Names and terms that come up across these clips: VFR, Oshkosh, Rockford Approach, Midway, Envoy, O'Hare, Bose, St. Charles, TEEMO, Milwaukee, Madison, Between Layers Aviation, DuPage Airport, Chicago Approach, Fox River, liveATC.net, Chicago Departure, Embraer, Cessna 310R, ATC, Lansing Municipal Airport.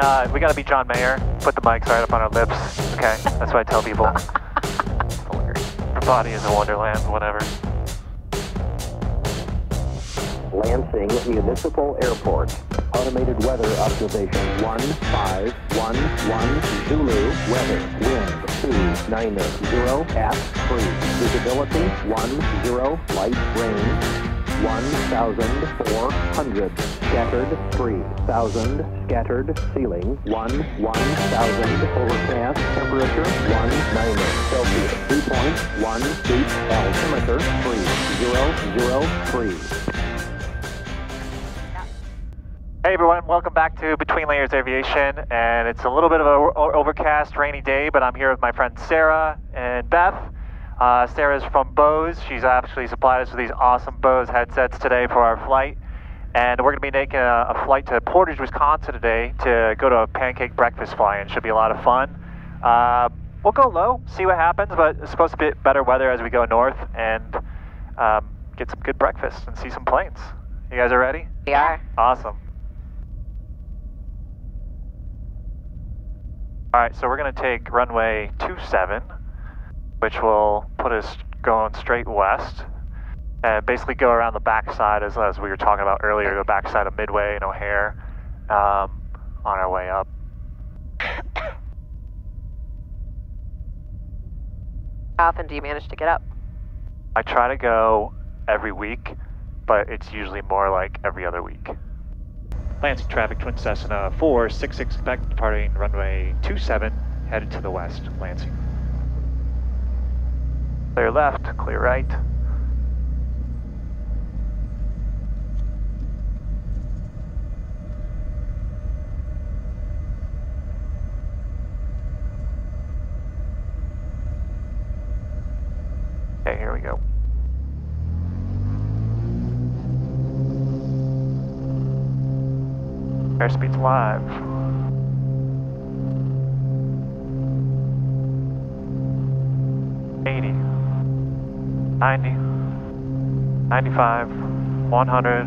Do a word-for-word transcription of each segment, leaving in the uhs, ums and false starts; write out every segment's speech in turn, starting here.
And uh, we got to be John Mayer. Put the mics right up on our lips. Okay, that's what I tell people. The body is a wonderland, whatever. Lansing Municipal Airport. Automated weather observation one five one one Zulu. Weather. Wind two nine zero at three. Visibility one zero. Light rain one thousand four hundred. Scattered three thousand. Scattered ceiling one one thousand. Overcast temperature one ninety Celsius. three point one feet. Altimeter three thousand three. Hey everyone, welcome back to Between Layers Aviation, and it's a little bit of an overcast, rainy day, but I'm here with my friends Sarah and Beth. Uh, Sarah's from Bose. She's actually supplied us with these awesome Bose headsets today for our flight, and we're going to be making a, a flight to Portage, Wisconsin today to go to a pancake breakfast fly-in. Should be a lot of fun. Uh, we'll go low, see what happens, but it's supposed to be better weather as we go north and um, get some good breakfast and see some planes. You guys are ready? We are. Awesome. Alright, so we're going to take runway two seven, which will put us going straight west and basically go around the backside, as, as we were talking about earlier, the backside of Midway and O'Hare um, on our way up. How often do you manage to get up? I try to go every week, but it's usually more like every other week. Lansing traffic, twin Cessna four six six back departing runway two seven, headed to the west, Lansing. Clear left, clear right. Okay, here we go. Airspeed's live. eighty. ninety. ninety-five. one hundred.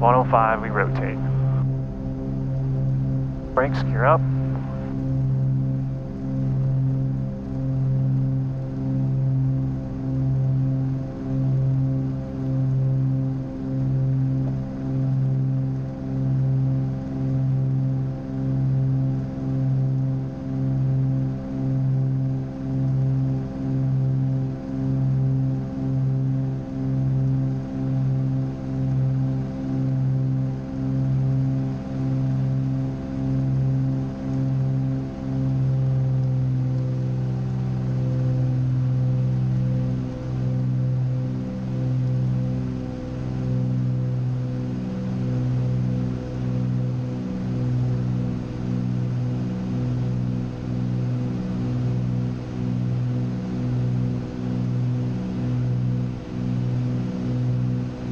one oh five, we rotate. Brakes gear up.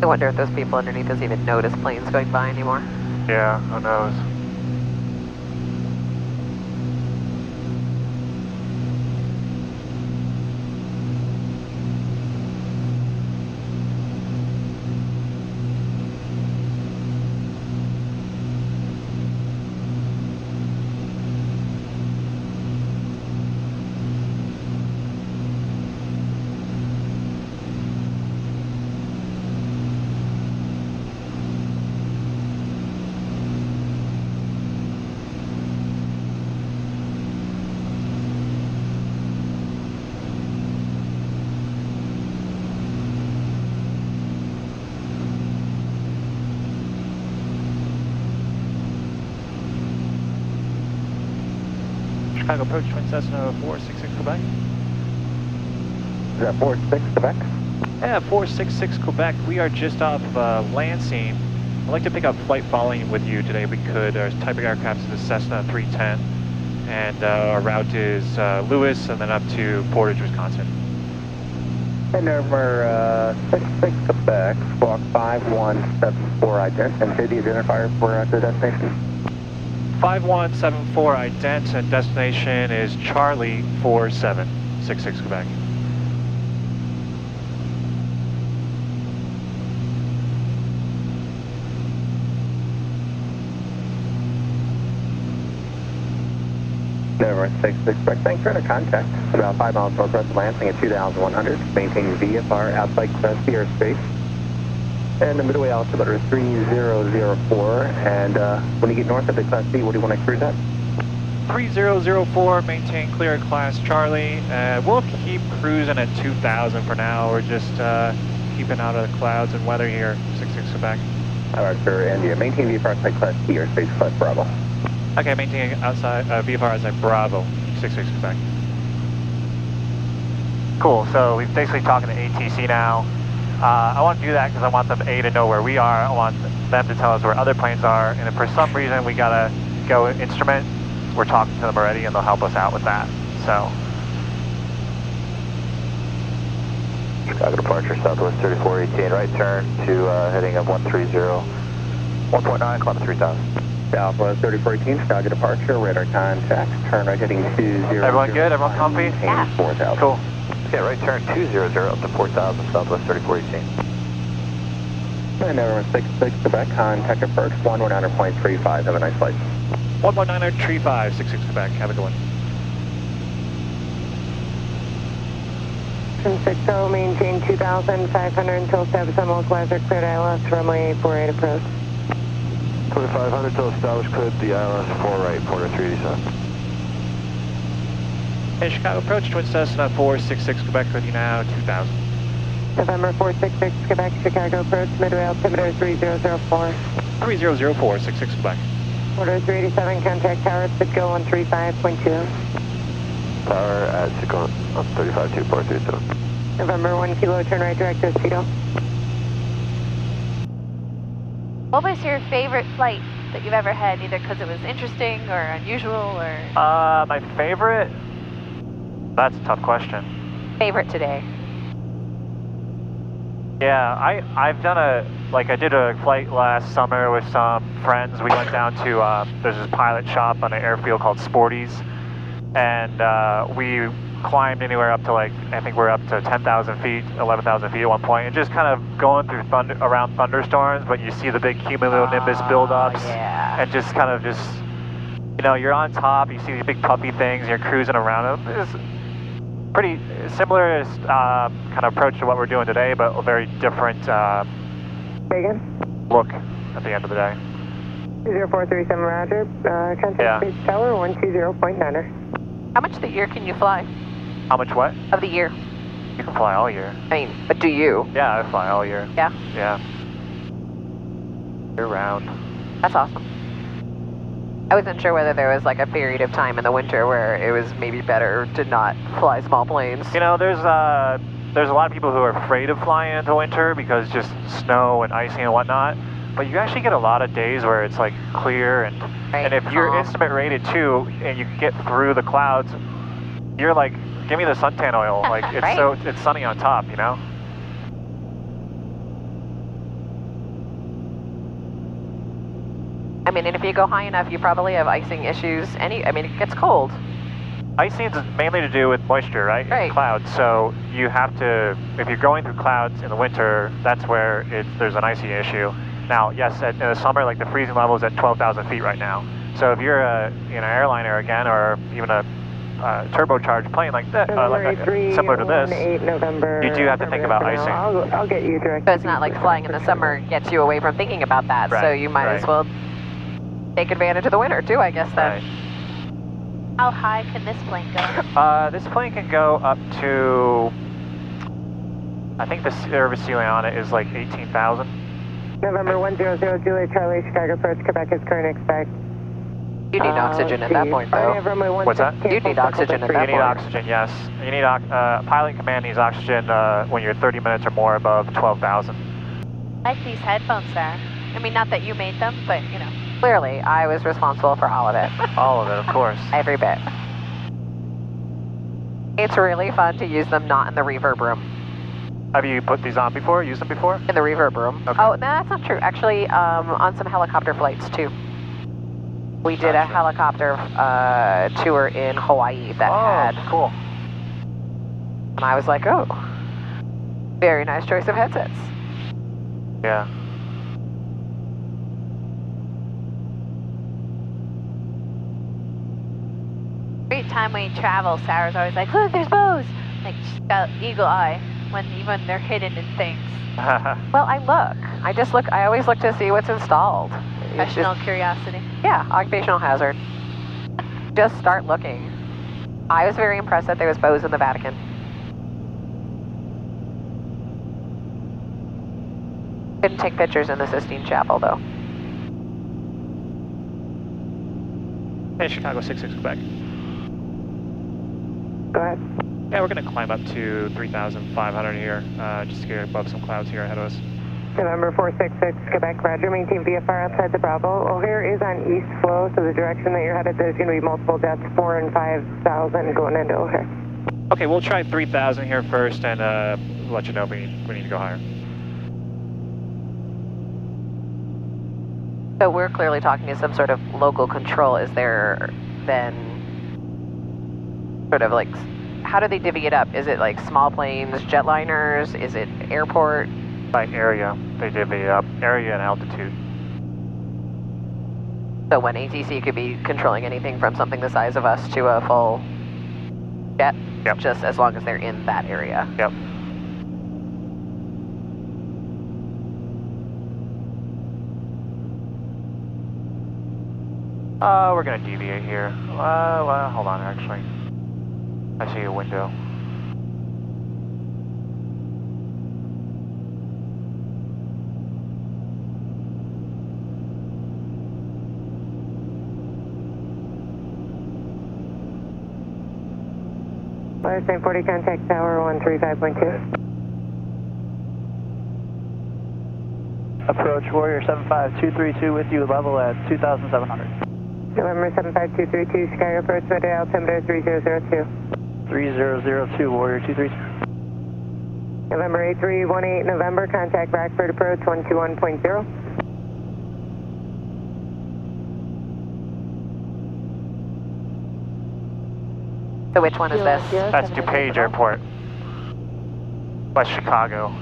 I wonder if those people underneath us even notice planes going by anymore. Yeah, who knows? Chicago Approach, twin Cessna four six six Quebec. Is that four six six Quebec? Yeah, four six six Quebec. We are just off uh, Lansing. I'd like to pick up flight following with you today. We could. Our type of aircraft is the Cessna three ten, and uh, our route is uh, Lewis and then up to Portage, Wisconsin. And over uh, six six Quebec, squawk five one seven four, and city identifier for uh, the destination. five one seven four ident, and destination is Charlie four seven six six Quebec. November sixth, expect bank credit contact. About five miles northwest of Lansing at two thousand one hundred. Maintain V F R outside Class B airspace. And the Midway altimeter is three thousand four. And uh, when you get north of the Class B, what do you want to cruise at? three thousand four, maintain clear Class Charlie. Uh, we'll keep cruising at two thousand for now. We're just uh, keeping out of the clouds and weather here, six six Quebec. All right, sir. And yeah, maintain V F R outside Class B airspace, Class Bravo. Okay, maintaining outside, uh, V F R outside Bravo, six six Quebec. Cool, so we're basically talking to A T C now. Uh, I want to do that because I want them A to know where we are. I want them to tell us where other planes are, and if for some reason we gotta go instrument, we're talking to them already and they'll help us out with that, so. Chicago Departure, Southwest thirty-four eighteen, right turn to uh, heading of one three zero, one point nine, climb three thousand. Southwest thirty-four eighteen, Chicago Departure, radar contact, turn right heading two zero zero. Everyone good? Everyone comfy? Yeah. four thousand. Cool. Yeah, right turn two zero zero up to four thousand, Southwest thirty-four eighteen. And everyone six six, Quebec, contact approach one one nine point three five, have a nice flight. one one nine point three five, six six Quebec, have a good one. ten six zero, maintain two thousand five hundred until seven miles west or cleared I L S, runway eight four eight approach. twenty-five hundred till established, cleared the I L S four right, quarter three eighty-seven. Hey, Chicago Approach, Twin Cessna four six six Quebec with you now, two thousand. November four six six Quebec, Chicago Approach, Midway altimeter three thousand four. three thousand four, six six Quebec. Order three eighty-seven, contact tower, Citgo one three five point two. Tower at Citgo one three five point two, port three seven. November one kilo, turn right direct to Cito. What was your favorite flight that you've ever had, either because it was interesting or unusual or? Uh, my favorite? That's a tough question. Favorite today? Yeah, I, I've done a, like I did a flight last summer with some friends. We went down to, uh, there's this pilot shop on an airfield called Sporty's. And uh, we climbed anywhere up to like, I think we're up to ten thousand feet, eleven thousand feet at one point, and just kind of going through thunder, around thunderstorms, but you see the big cumulonimbus uh, buildups, yeah. And just kind of just, you know, you're on top, you see these big puffy things, you're cruising around them. It's pretty similar uh, kind of approach to what we're doing today, but a very different uh, look at the end of the day. two zero four three seven, roger. Uh, contact yeah. Space tower, one two zero point nine. How much of the year can you fly? How much what? Of the year. You can fly all year. I mean, but do you? Yeah, I fly all year. Yeah? Yeah. Year round. That's awesome. I wasn't sure whether there was like a period of time in the winter where it was maybe better to not fly small planes. You know, there's uh, there's a lot of people who are afraid of flying in the winter because just snow and icing and whatnot. But you actually get a lot of days where it's like clear and, right. And if you're oh. instrument rated too and you get through the clouds, you're like, give me the suntan oil. Like it's right. so, it's sunny on top, you know? I mean, and if you go high enough, you probably have icing issues. Any, I mean, it gets cold. Icing is mainly to do with moisture, right? Right. Clouds. So you have to, if you're going through clouds in the winter, that's where it, there's an icing issue. Now, yes, at, in the summer, like the freezing level is at twelve thousand feet right now. So if you're a, you know, airliner again, or even a uh, turbocharged plane like that, uh, like a, similar to this, November, you do have to November think about icing. I'll, I'll get you directed. So it's not like flying in the summer gets you away from thinking about that. Right, so you might right. as well take advantage of the winter too, I guess then. Right. How high can this plane go? Uh, this plane can go up to, I think the service ceiling on it is like eighteen thousand. November one zero zero, Julie Charlie, Chicago Approach, Quebec is current expect. You need uh, oxygen at that point, though. What's that? You need oxygen at that point. You need oxygen, yes. You need, uh, pilot command needs oxygen uh, when you're thirty minutes or more above twelve thousand. I like these headphones there. I mean, not that you made them, but, you know. Clearly, I was responsible for all of it. All of it, of course. Every bit. It's really fun to use them not in the reverb room. Have you put these on before, used them before? In the reverb room. Okay. Oh, no, that's not true. Actually, um, on some helicopter flights, too. We did a helicopter uh, tour in Hawaii that oh, had... cool. And I was like, oh, very nice choice of headsets. Yeah. time we travel, Sarah's always like, look, there's Bose. Like, she's got eagle eye when even they're hidden in things. Well, I look. I just look. I always look to see what's installed. Professional just, curiosity. Yeah, occupational hazard. Just start looking. I was very impressed that there was Bose in the Vatican. Couldn't take pictures in the Sistine Chapel, though. Hey, Chicago six six Quebec. Go ahead. Yeah, we're going to climb up to three thousand five hundred here, uh, just to get above some clouds here ahead of us. November four six six Quebec, roger, maintain V F R outside the Bravo. O'Hare is on east flow, so the direction that you're headed, there's going to be multiple deaths, four and five thousand going into O'Hare. Okay, we'll try three thousand here first and uh, let you know if we, we need to go higher. So we're clearly talking to some sort of local control. Is there then sort of like, how do they divvy it up? Is it like small planes, jetliners? Is it airport? By area, they divvy up area and altitude. So when A T C could be controlling anything from something the size of us to a full jet, yep. Just as long as they're in that area. Yep. Uh, we're gonna deviate here. Uh, well, hold on, actually. I see a window. Forty contact tower one three five point two. Approach Warrior seven five two three two with you, level at two thousand seven hundred. November seven five two three two, Chicago Approach, Midway, altimeter three zero zero two. three zero zero two, Warrior two three two. November eight three one eight, November, contact Rockford Approach one two one point zero. So which one is this? That's DuPage Airport, West Chicago.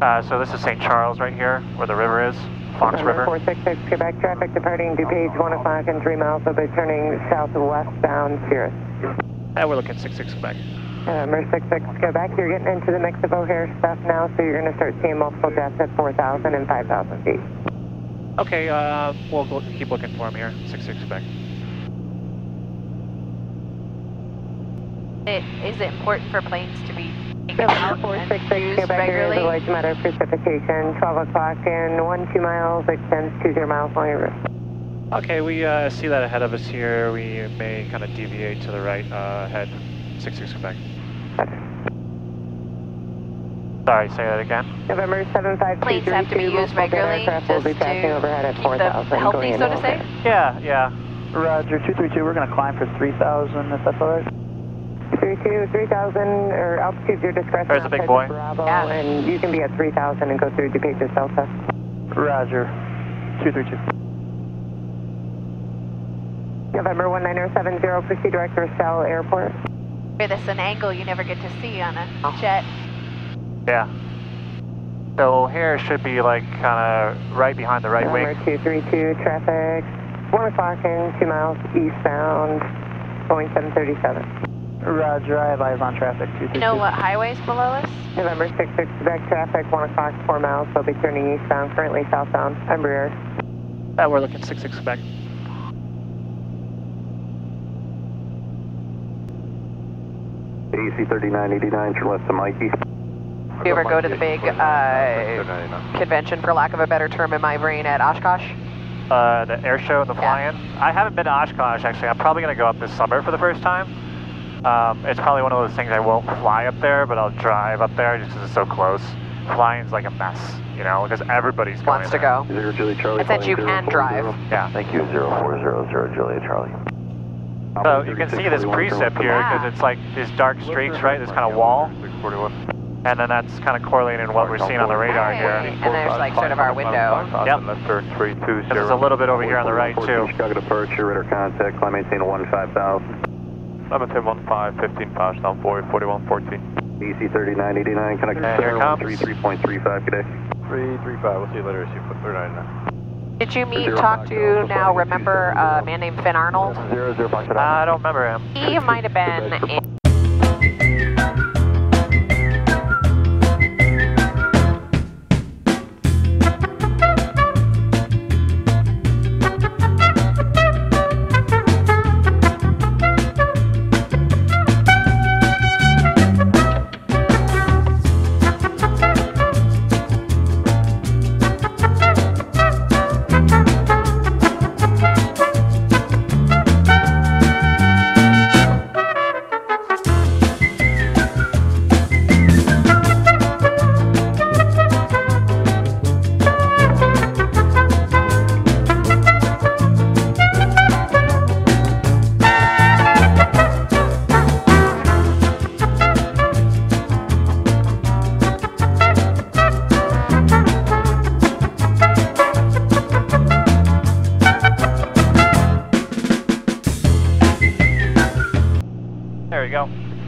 Uh, so this is Saint Charles right here, where the river is, Fox River. four six six Quebec, traffic departing DuPage one o'clock and three miles. They'll be turning southwestbound here. And we're looking six six Quebec. Number six six Quebec, you're getting into the mix of O'Hare stuff now, so you're going to start seeing multiple deaths at four thousand and five thousand feet. Okay, uh, we'll keep looking for them here, six six Quebec. It, is it important for planes to be taken out and used regularly? The large amount of precipitation, twelve o'clock and one two miles extends to zero miles long river. Okay, we uh, see that ahead of us here. We may kind of deviate to the right uh, ahead. Six six Quebec. Sorry, say that again. November seven five two three two. Planes have to be used regularly just to keep them healthy, so to say. Yeah, yeah. Roger, two three two. We're going to climb for three thousand. If that's all right. three thousand, or altitude your discretion. There's a big boy. Bravo, yeah. And you can be at three thousand and go through DuPage to Delta. Roger. two three two. November one nine zero seven zero, proceed direct to Rochelle Airport. This is an angle you never get to see on a oh. jet. Yeah. So here should be like kind of right behind the right November wing. two three two, traffic, one o'clock and two miles eastbound, going seven thirty-seven. Roger, I have eyes on traffic. You know what highway's below us? November six six Quebec, traffic, one o'clock, four miles. They'll be turning eastbound, currently southbound. Embraer. Uh, we're looking six six Quebec. A C thirty-nine eighty-nine, turn left to Mikey. Do you ever go to the big uh, convention, for lack of a better term in my brain, at Oshkosh? Uh, the air show and the fly-in? Yeah. I haven't been to Oshkosh, actually. I'm probably going to go up this summer for the first time. Um, it's probably one of those things I won't fly up there, but I'll drive up there just because it's so close. Flying's like a mess, you know, because everybody's going wants to go. Zero Julia Charlie. It's that you can drive. Yeah. Thank you, zero four zero zero Julia Charlie. So you can see this precept here because it's like these dark streaks, right? This kind of wall. And then that's kind of correlating what we're seeing on the radar here. And there's like sort of our window. Yep. And there's a little bit over here on the right too. Chicago Departure, radar contact, climb maintain one five thousand. seven ten fifteen, Posh, down forty-one fourteen. D C thirty-nine eighty-nine, connect to three three point three five, good day. three three five, we'll see you later, see you thirty-nine. Did you meet, talk to, now remember a man named Finn Arnold? Uh, I don't remember him. He might have been in...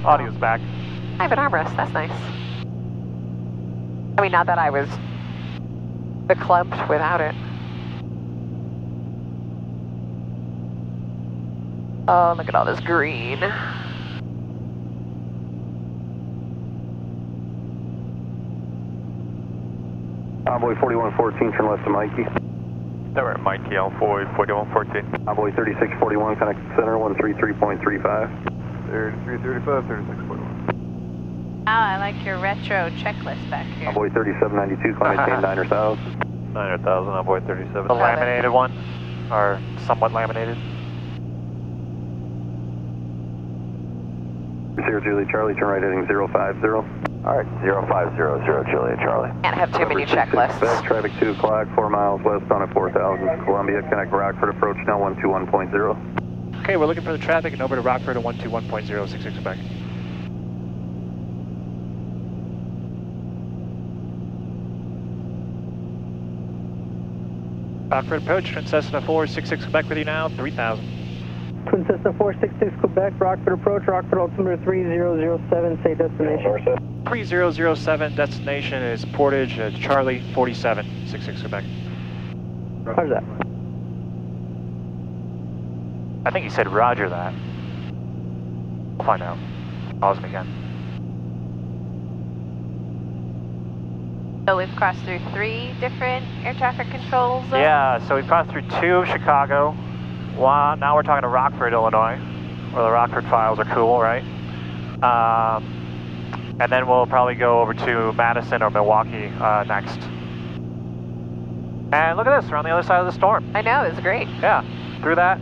Audio's back. I have an armrest, that's nice. I mean, not that I was beclubbed without it. Oh, look at all this green. Envoy forty-one fourteen, turn left to Mikey. There we're at Mikey, Envoy forty-one fourteen. Envoy thirty-six forty-one, connect center, one thirty-three point three five. thirty-three thirty-five, thirty-six forty-one. Wow, I like your retro checklist back here. Envoy thirty-seven ninety-two, climb maintain nine thousand. nine thousand, Envoy thirty-seven. The laminated one, or somewhat laminated. zero Julia Charlie, turn right heading zero five zero. Alright, zero five zero zero Julia Charlie. Can't have too many checklists. Traffic two o'clock, four miles west on at four thousand. Columbia, connect Rockford Approach, now one two one point zero. Okay, we're looking for the traffic and over to Rockford at one two one point zero six six back. Rockford Approach, Twin Cessna four sixty-six Quebec with you now, three thousand. Twin Cessna four sixty-six Quebec, Rockford Approach, Rockford altimeter three zero zero seven, say destination. three zero zero seven, destination is Portage uh, Charlie forty-seven sixty-six Quebec. How's that? I think he said roger that. We'll find out. Pause him again. So we've crossed through three different air traffic control zones? Yeah, so we've crossed through two of Chicago. One, now we're talking to Rockford, Illinois, where the Rockford files are cool, right? Um, and then we'll probably go over to Madison or Milwaukee uh, next. And look at this, we're on the other side of the storm. I know, it's great. Yeah, through that.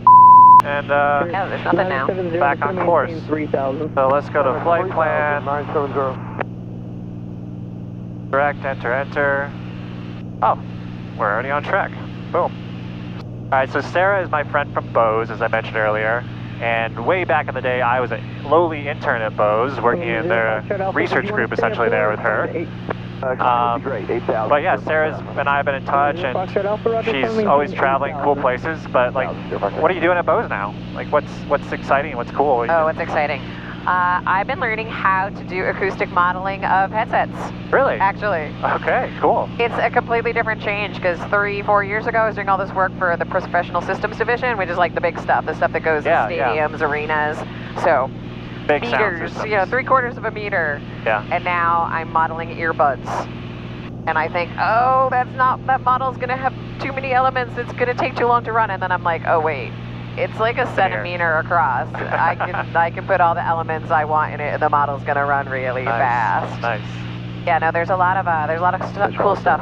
And uh, yeah, there's nothing now. Back on course. three, so let's go to flight plan. nine seven zero. Direct, enter, enter. Oh, we're already on track. Boom. All right, so Sarah is my friend from Bose, as I mentioned earlier. And way back in the day, I was a lowly intern at Bose, working in their research group, essentially there with her. Um, but yeah, Sarah's and I have been in touch, and she's always traveling cool places. But like, what are you doing at Bose now? Like, what's what's exciting? What's cool? Oh, what's exciting? Uh, I've been learning how to do acoustic modeling of headsets. Really? Actually. Okay, cool. It's a completely different change because three, four years ago I was doing all this work for the Professional Systems Division, which is like the big stuff, the stuff that goes yeah, in stadiums, yeah. arenas. So. Big meters, you know, three quarters of a meter. Yeah. And now I'm modeling earbuds. And I think, oh, that's not, that model's gonna have too many elements, it's gonna take too long to run. And then I'm like, oh wait, it's like a centimeter across. I can I can put all the elements I want in it and the model's gonna run really nice. fast. Nice. Yeah, no, there's a lot of uh, there's a lot of stu cool stuff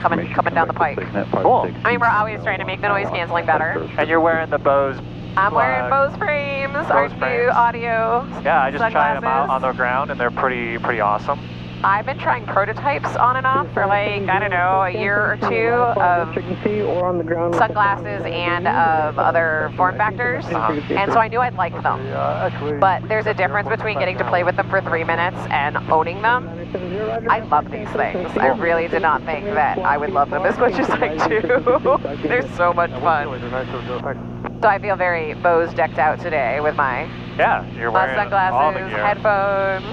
coming coming down the pike. Cool. I mean, we're always trying to make the noise canceling better. And you're wearing the Bose. I'm wearing uh, Bose frames, our new audio Yeah, I just tried them out on the ground and they're pretty pretty awesome. I've been trying prototypes on and off for like, I don't know, a year or two of sunglasses and of other form factors. Uh-huh. And so I knew I'd like them. But there's a difference between getting to play with them for three minutes and owning them. I love these things. I really did not think that I would love them as much as I do. They're so much fun. So I feel very Bose decked out today with my yeah, you're wearing sunglasses, all the gear. headphones.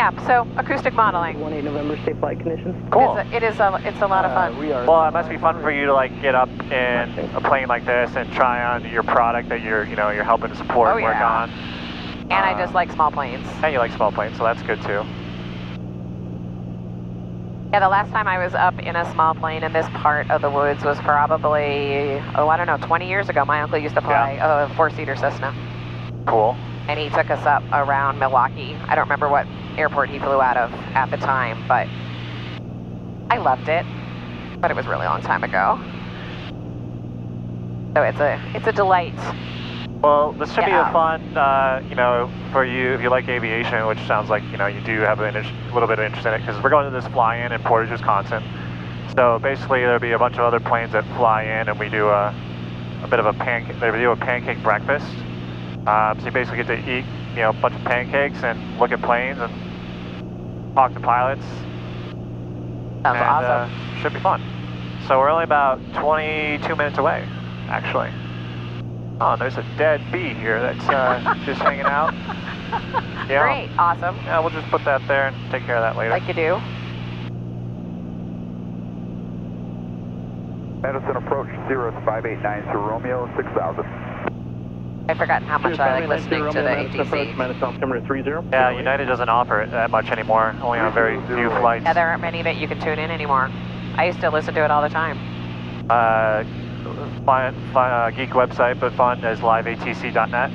cap, so acoustic modeling. one eight November, safe flight conditions. Cool. It's a, it is a, it's a lot of fun. Uh, we are well, it must be fun for you to like get up in a plane like this and try on your product that you're, you know, you're helping to support oh, and work yeah. on. And uh, I just like small planes. And you like small planes, so that's good too. Yeah, the last time I was up in a small plane in this part of the woods was probably, oh, I don't know, twenty years ago. My uncle used to fly yeah. a four-seater Cessna. Cool. And he took us up around Milwaukee. I don't remember what airport he flew out of at the time, but I loved it. But it was a really long time ago. So it's a, it's a delight. Well, this should yeah. be a fun, uh, you know, for you, if you like aviation, which sounds like, you know, you do have a little bit of interest in it, because we're going to this fly-in in Portage, Wisconsin. So basically there'll be a bunch of other planes that fly in, and we do a, a bit of a pancake, they do a pancake breakfast. Um, so you basically get to eat, you know, a bunch of pancakes and look at planes and talk to pilots. Sounds and, awesome. Uh, should be fun. So we're only about twenty-two minutes away, actually. Oh, there's a dead bee here that's uh, just hanging out. Yeah. Great, awesome. Yeah, we'll just put that there and take care of that later. Like you do. Madison Approach zero five eight nine to Romeo six thousand. I've forgotten how much I like listening to the A T C. Madison altimeter three zero. Yeah, United doesn't offer it that much anymore, only on very few flights. Yeah, there aren't many that you can tune in anymore. I used to listen to it all the time. Uh. Fun, fun, uh, geek website, but fun is live A T C dot net.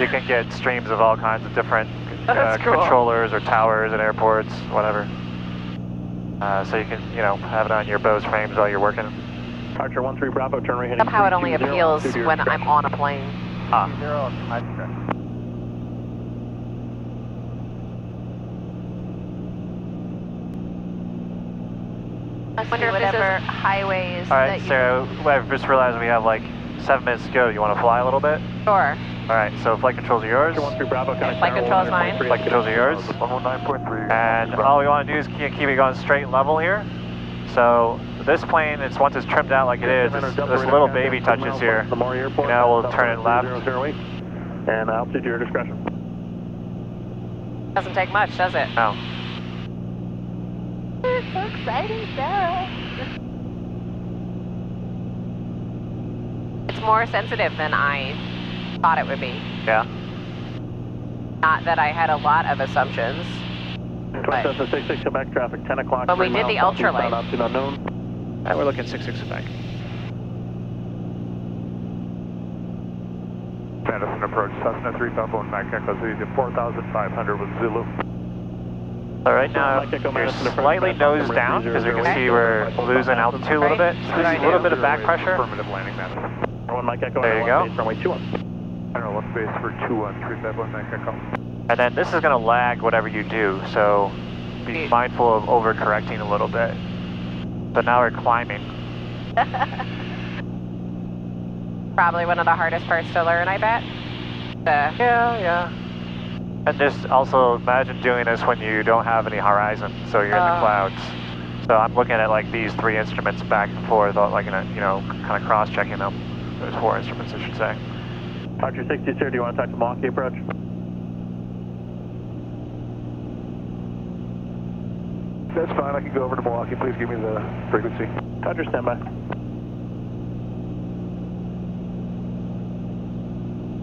You can get streams of all kinds of different uh, cool. controllers or towers at airports, whatever. Uh, so you can, you know, have it on your Bose frames while you're working. Archer one three Bravo, turn right. Somehow it only appeals when I'm on a plane. Ah. I wonder if this is highways. All right, that you Sarah, I just realized we have like seven minutes to go. You want to fly a little bit? Sure. All right, so flight controls are yours. Bravo, yeah, flight controls mine. Flight controls are yours. And all we want to do is keep it going straight and level here. So this plane, it's once it's trimmed out like it is, this, this little baby touches here. You know, we'll turn it left. And altitude to your discretion. Doesn't take much, does it? No. It's so exciting, Sarah. It's more sensitive than I thought it would be. Yeah. Not that I had a lot of assumptions. twenty-seven sixty-six Quebec traffic, ten o'clock. But we did the ultralight. Now we're looking sixty-six Quebec. Madison Approach, Cessna three ten R, Mac Echo Zulu to four thousand five hundred with Zulu. All right, now you're slightly nose down because we can see we're losing altitude a little bit. So there's a little bit of back pressure. There you go. And then this is going to lag whatever you do, so be mindful of overcorrecting a little bit. But now we're climbing. Probably one of the hardest parts to learn, I bet. The yeah, yeah. And just also imagine doing this when you don't have any horizon, so you're uh, in the clouds. So I'm looking at like these three instruments back and forth, like in a, you know, kind of cross-checking them. There's four instruments, I should say. Roger sixty-two, do you want to talk to Milwaukee Approach? That's fine, I can go over to Milwaukee, please give me the frequency. Roger, standby.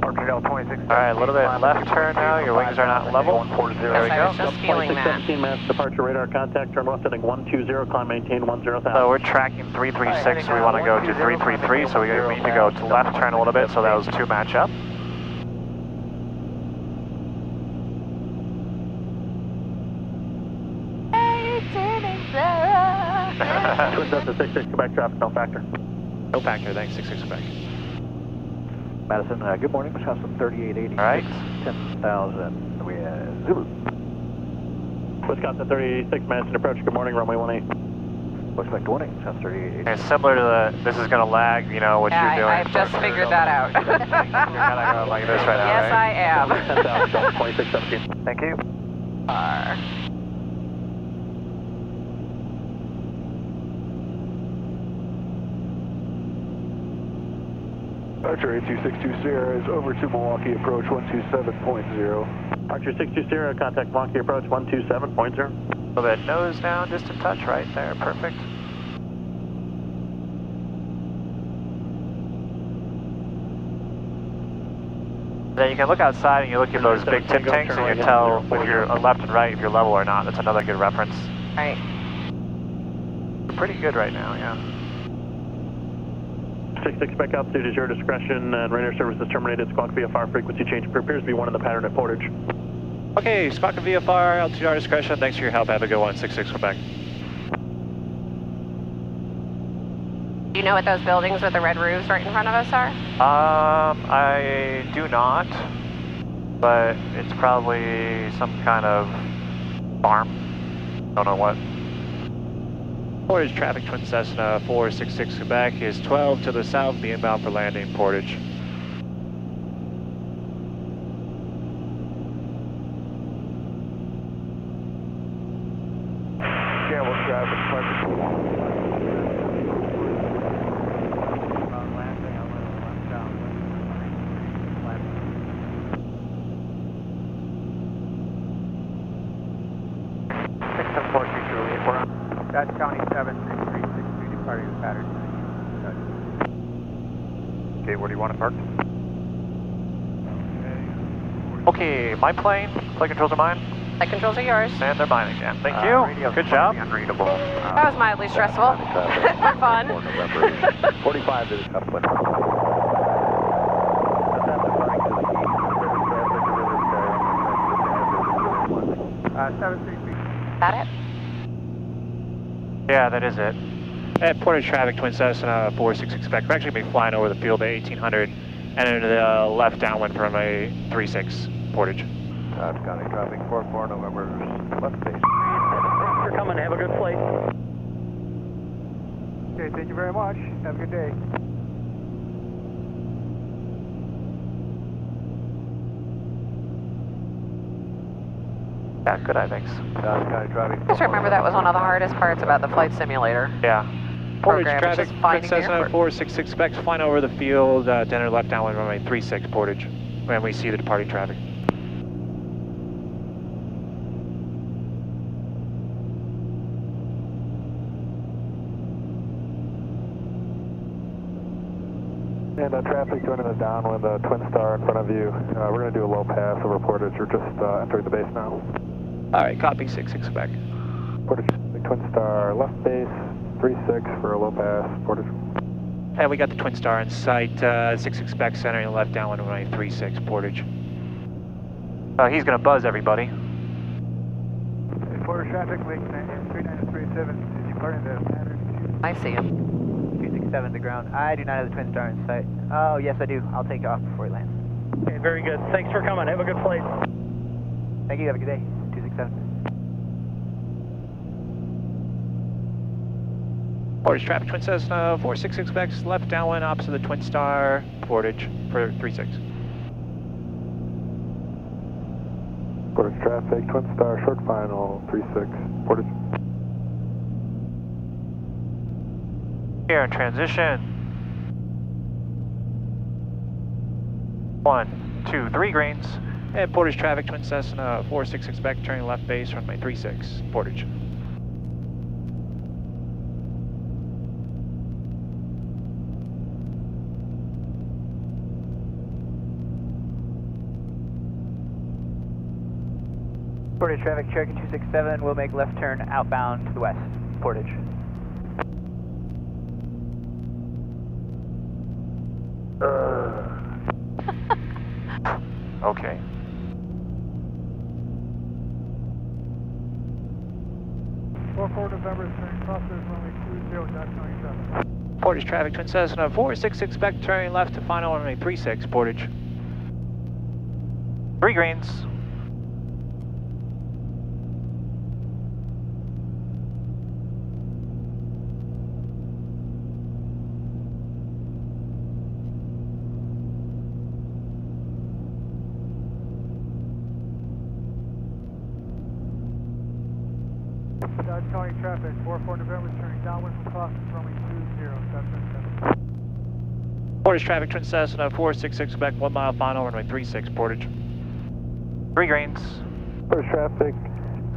Alright, a little bit left turn now, your wings are not level. There we go. twenty-six seventeen minutes, departure radar contact, turn left heading one two zero, climb maintain one zero thousand. So we're tracking three three six, so we want to go to three three three, so we need to go to left turn a little bit, so those two match up. Hey, turning Sarah! Twin Delta sixty-six Quebec traffic, no factor. No factor, thanks, sixty-six Quebec. Madison, uh, good morning, Wisconsin thirty-eight eighty-six, right. ten thousand, we have Zulu. Wisconsin thirty-eight eighty-six, Madison Approach, good morning, runway one eight. Looks like warning, Wisconsin thirty-eight eighty-six. It's similar to the, this is going to lag, you know, what yeah, you're I, doing. I've just figured that out. You're kind of going like this right now, yes, right? I am. twenty-six seventeen. Thank you. R. Archer eight two six two Sierra is over to Milwaukee Approach one two seven point zero. Archer six two Sierra, contact Milwaukee Approach one two seven point zero. So that nose down just a touch right there, perfect. Then you can look outside and you look at those big tip tanks and you tell if you're left and right, if you're level or not. That's another good reference. Right. Pretty good right now, yeah. six six back altitude is your discretion, and radar service is terminated. Squawk V F R frequency change appears to be one in the pattern at Portage. Okay, Squawk and V F R, altitude our discretion. Thanks for your help. Have a good one. six six, we're back. Do you know what those buildings with the red roofs right in front of us are? Um, I do not, but it's probably some kind of farm. Don't know what. Portage traffic, Twin Cessna four six six Quebec is twelve to the south, be inbound for landing, Portage. My plane, flight controls are mine. Flight controls are yours. And they're mine again. Thank uh, you. Good job. Unreadable. Uh, that was mildly stressful. For fun. forty-five is upwind. Is that it? Yeah, that is it. At Portage traffic, Twin Cessna four six six Quebec. We're actually going to be flying over the field at eighteen hundred and into the left downwind from a three six. Portage. Dodge County traffic four four November left base. Thanks for coming. Have a good flight. Okay, thank you very much. Have a good day. Yeah, good eye, thanks. Dodge County traffic. Just remember that was one of the hardest parts about the flight simulator. Yeah. Portage traffic, Cessna four six six Specs flying over the field, uh, dinner left downwind runway three six Portage. When we see the departing traffic. And uh, traffic joining the downwind, the Twin Star in front of you. Uh, we're going to do a low pass over Portage. We're just uh, entering the base now. All right, copy six six back. Portage, Twin Star, left base, three six for a low pass, Portage. And we got the Twin Star in sight, uh, six six back center and left downwind runway three six Portage. Uh, he's going to buzz everybody. Portage traffic, Lake three nine three seven, is departing the pattern. I see him. two six seven to ground. I do not have the Twin Star in sight. Oh, yes, I do. I'll take off before he lands. Okay, very good. Thanks for coming. Have a good flight. Thank you. Have a good day. two six seven. Portage traffic, Twin Cessna four six six Vex, left downwind, opposite the Twin Star, Portage for three six. Portage traffic, Twin Star, short final, three six, Portage. Here in transition. One, two, three greens. And Portage traffic, Twin Cessna four six six back, turning left base, runway three six, Portage. Portage traffic, Cherokee two six seven, will make left turn outbound to the west, Portage. Okay. four four November, turning crosses runway two zero, Portage traffic, Twin Cessna four six six back, turning left to final runway three six, Portage. Three greens. Traffic, four four November, turning downwind from crossing runway two zero, seven seven. Portage traffic, Trent Cessna four six six, Quebec, one mile final, runway three six, Portage. Three greens. Portage traffic,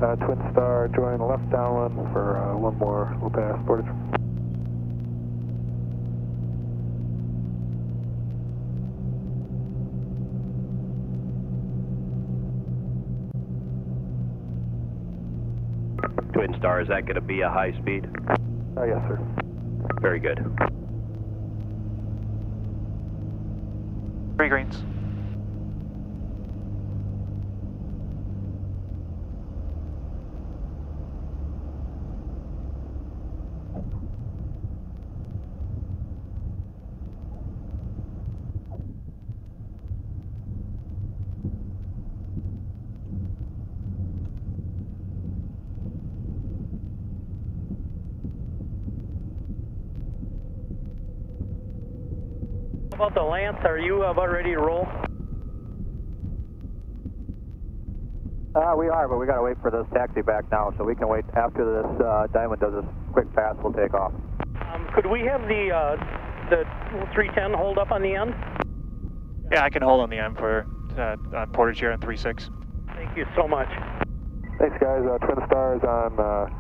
uh, Twin Star, join left downwind for uh, one more, we'll pass Portage. Twin Star, is that going to be a high speed? Uh, yes, sir. Very good. Three greens. About the Lance, are you about ready to roll? Uh, we are, but we got to wait for this taxi back now, so we can wait after this uh, Diamond does this quick pass, we'll take off. Um, could we have the uh, the three ten hold up on the end? Yeah, I can hold on the end for uh, uh, Portage here on three six. Thank you so much. Thanks, guys. Uh, Twin Stars on. Uh,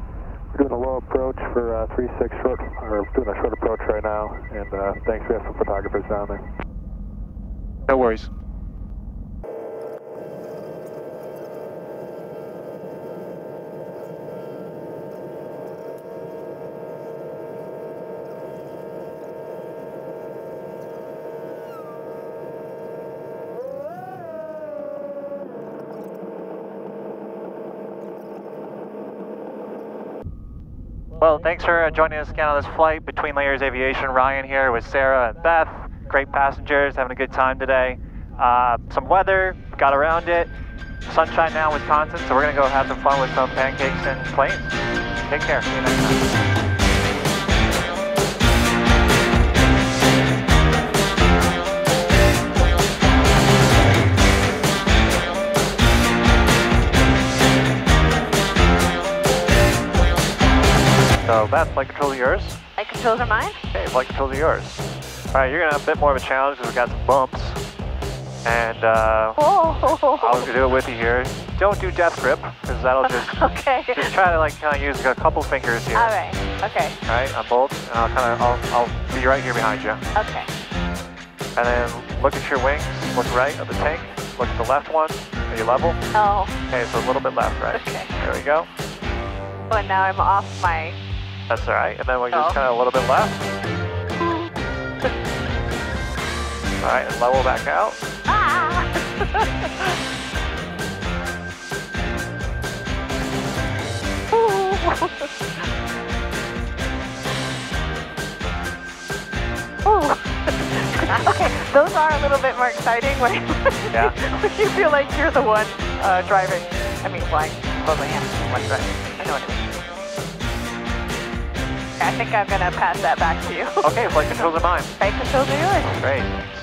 We're doing a low approach for uh, three six short, or doing a short approach right now, and uh, thanks, we have some photographers down there. No worries. Well, thanks for joining us again on this flight. Between Layers Aviation, Ryan here with Sarah and Beth. Great passengers, having a good time today. Uh, some weather, got around it. Sunshine now in Wisconsin, so we're gonna go have some fun with some pancakes and planes. Take care, see you next time. So Beth, flight controls are yours? Flight controls are mine? Okay, flight controls are yours. Alright, you're going to have a bit more of a challenge because we got some bumps. And uh, oh. I was going to do it with you here. Don't do death grip, because that'll just... okay. Just try to like kind of use like, a couple fingers here. Alright, okay. Alright, I'm bolt, and I'll kind of, I'll, I'll be right here behind you. Okay. And then look at your wings, look right at the tank, look at the left one, are you level? Oh. Okay, so a little bit left, right? Okay. There we go. Oh, and now I'm off my... That's all right, and then we're oh. just kind of a little bit left. All right, and level back out. Ah! Ooh. Ooh. Okay, those are a little bit more exciting when, yeah. when you feel like you're the one uh, driving. I mean, flying. Well, I am the one driving. I know what it is. I think I'm going to pass that back to you. Okay, flight controls are mine. Flight controls are yours. Great.